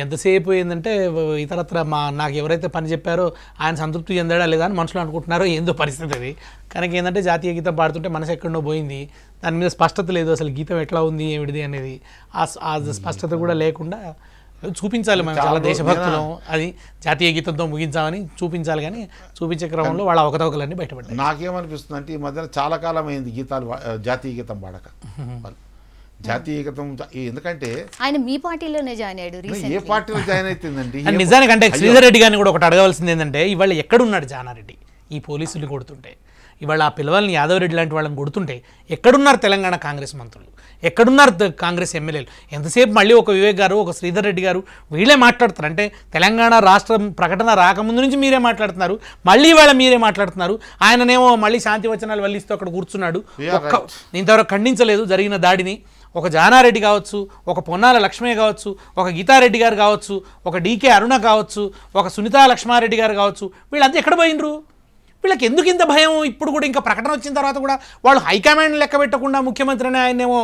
ఎంతసేపు ఏందంటే ఇతరత్ర మా నాకు ఎవరైతే పని చెప్పారో ఆయన సంతృప్తి చెందాడా లేదా అని మనుషులు అనుకుంటున్నారో ఏందో పరిస్థితి అది. కనుక ఏంటంటే జాతీయ గీతం పాడుతుంటే మనసు ఎక్కడో పోయింది, దాని మీద స్పష్టత లేదు, అసలు గీతం ఎట్లా ఉంది ఏమిటిది అనేది ఆ స్పష్టత కూడా లేకుండా చూపించాలి. మేము చాలా దేశభక్తులం, అది జాతీయ గీతంతో ముగించామని చూపించాలి. కానీ చూపించే క్రమంలో వాళ్ళ అవకతవకలన్నీ బయటపడ్డాయి. నాకేమనిపిస్తుంది అంటే ఈ మధ్యన చాలా కాలం అయింది గీతాలు జాతీయ గీతం పాడక. జాతీయ గీతం ఎందుకంటే ఆయన మీ పార్టీలోనే జాయిన్ అయ్యాడు, ఏ పార్టీలో జాయిన్ అవుతుందండి నిజానికి. అంటే శ్రీధర్ రెడ్డి గారిని కూడా ఒకటి అడగవలసింది ఏంటంటే ఇవాళ ఎక్కడున్నాడు జానారెడ్డి? ఈ పోలీసులు కొడుతుంటే, ఇవాళ ఆ పిల్లవాళ్ళని యాదవ్ రెడ్డి లాంటి వాళ్ళని కొడుతుంటే ఎక్కడున్నారు తెలంగాణ కాంగ్రెస్ మంత్రులు, ఎక్కడున్నారు కాంగ్రెస్ ఎమ్మెల్యేలు? ఎంతసేపు మళ్ళీ ఒక వివేక్ గారు, ఒక శ్రీధర్ రెడ్డి గారు వీళ్ళే మాట్లాడుతున్నారు. అంటే తెలంగాణ రాష్ట్రం ప్రకటన రాకముందు నుంచి మీరే మాట్లాడుతున్నారు, మళ్ళీ ఇవాళ మీరే మాట్లాడుతున్నారు. ఆయననేమో మళ్ళీ శాంతి వచనాలు వల్లిస్తూ అక్కడ కూర్చున్నాడు, ఇంతవరకు ఖండించలేదు జరిగిన దాడిని. ఒక జానారెడ్డి కావచ్చు, ఒక పొన్నాల లక్ష్మయ్య కావచ్చు, ఒక గీతారెడ్డి గారు కావచ్చు, ఒక డీకే అరుణ కావచ్చు, ఒక సునీతా లక్ష్మారెడ్డి గారు కావచ్చు, వీళ్ళంతా ఎక్కడ పోయినరు? వీళ్ళకి ఎందుకు ఇంత భయం? ఇప్పుడు కూడా ఇంకా ప్రకటన వచ్చిన తర్వాత కూడా వాళ్ళు హైకమాండ్ లెక్క పెట్టకుండా ముఖ్యమంత్రిని ఆయనేమో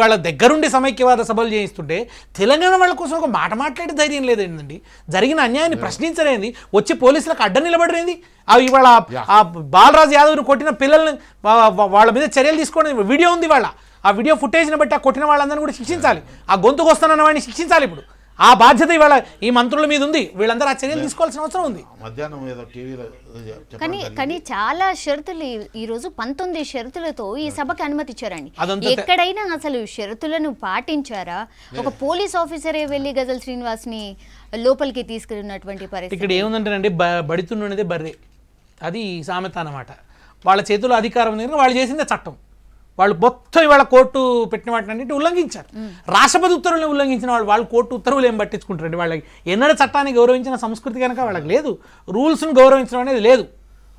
వాళ్ళ దగ్గరుండి సమైక్యవాద సభలు చేయిస్తుంటే తెలంగాణ వాళ్ళ కోసం ఒక మాట మాట్లాడే ధైర్యం లేదండి. జరిగిన అన్యాయాన్ని ప్రశ్నించలేంది, వచ్చి పోలీసులకు అడ్డం నిలబడలేంది. అవి ఇవాళ ఆ బాలరాజు యాదవ్ని కొట్టిన పిల్లల్ని వాళ్ళ మీద చర్యలు తీసుకోవడం వీడియో ఉంది. వాళ్ళ ఆ వీడియో ఫుటేజ్ని బట్టి ఆ కొట్టిన వాళ్ళందరినీ కూడా శిక్షించాలి, ఆ గొంతుకు వస్తానన్న వాడిని శిక్షించాలి. ఇప్పుడు ఆ బాధ్యత ఇవాళ ఈ మంత్రుల మీద ఉంది, వీళ్ళందరూ ఆ చర్యలు తీసుకోవాల్సిన అవసరం ఉంది. కానీ చాలా షరతులు ఈ రోజు 19 షరతులతో ఈ సభకు అనుమతి ఇచ్చారండి. ఎక్కడైనా అసలు షరతులను పాటించారా? ఒక పోలీస్ ఆఫీసరే వెళ్ళి గజల్ శ్రీనివాస్ ని లోపలికి తీసుకెళ్ళినటువంటి పరిస్థితి. ఇక్కడ ఏముందంటేనండి, బడితున్నదే బర్రె, అది సామెత అన్నమాట. వాళ్ళ చేతిలో అధికారం ఉంది కనుక వాళ్ళు చేసిందే చట్టం. వాళ్ళు మొత్తం ఇవాళ కోర్టు పెట్టిన వాటిని ఉల్లంఘించారు. రాష్ట్రపతి ఉత్తర్వులను ఉల్లంఘించిన వాళ్ళు కోర్టు ఉత్తర్వులు ఏం పట్టించుకుంటారండి? వాళ్ళకి ఎన్నడ చట్టాన్ని గౌరవించిన సంస్కృతి కనుక వాళ్ళకి లేదు. రూల్స్ను గౌరవించడం అనేది లేదు,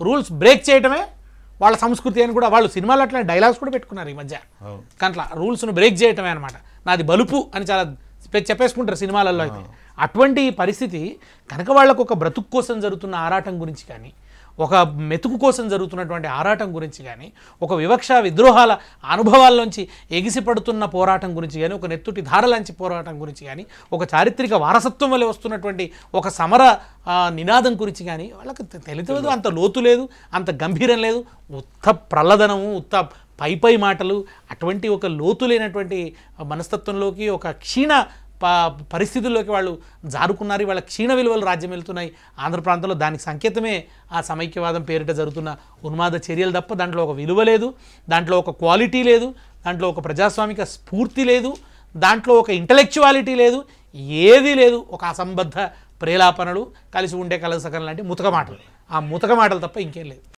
రూల్స్ బ్రేక్ చేయడమే వాళ్ళ సంస్కృతి అని కూడా వాళ్ళు సినిమాలో అట్లా డైలాగ్స్ కూడా పెట్టుకున్నారు ఈ మధ్య. కట్లా రూల్స్ను బ్రేక్ చేయటమే అనమాట, నాది బలుపు అని చాలా చెప్పేసుకుంటారు సినిమాలలో. అయితే అటువంటి పరిస్థితి కనుక వాళ్ళకు ఒక బ్రతుకు కోసం జరుగుతున్న ఆరాటం గురించి కానీ, ఒక మెతుకు కోసం జరుగుతున్నటువంటి ఆరాటం గురించి కానీ, ఒక వివక్ష విద్రోహాల అనుభవాల్లోంచి ఎగిసిపడుతున్న పోరాటం గురించి కానీ, ఒక నెత్తుటి ధారలాంచి పోరాటం గురించి కానీ, ఒక చారిత్రక వారసత్వం వల్ల వస్తున్నటువంటి ఒక సమర నినాదం గురించి కానీ వాళ్ళకి తెలియదు. అంత లోతు లేదు, అంత గంభీరం లేదు. ఉత్త ప్రల్లదనము, ఉత్త పై మాటలు, అటువంటి ఒక లోతు లేనటువంటి మనస్తత్వంలోకి, ఒక క్షీణ పరిస్థితుల్లోకి వాళ్ళు జారుకున్నారు. వాళ్ళ క్షీణ విలువలు రాజ్యం వెళ్తున్నాయి ఆంధ్ర ప్రాంతంలో. దానికి సంకేతమే ఆ సమైక్యవాదం పేరిట జరుగుతున్న ఉన్మాద చర్యలు తప్ప దాంట్లో ఒక విలువ లేదు, దాంట్లో ఒక క్వాలిటీ లేదు, దాంట్లో ఒక ప్రజాస్వామిక స్ఫూర్తి లేదు, దాంట్లో ఒక ఇంటలెక్చువాలిటీ లేదు, ఏది లేదు. ఒక అసంబద్ధ ప్రేలాపనలు, కలిసి ఉండే కలసకం లాంటి ముతక మాటలు, ఆ ముతక మాటలు తప్ప ఇంకేం లేదు.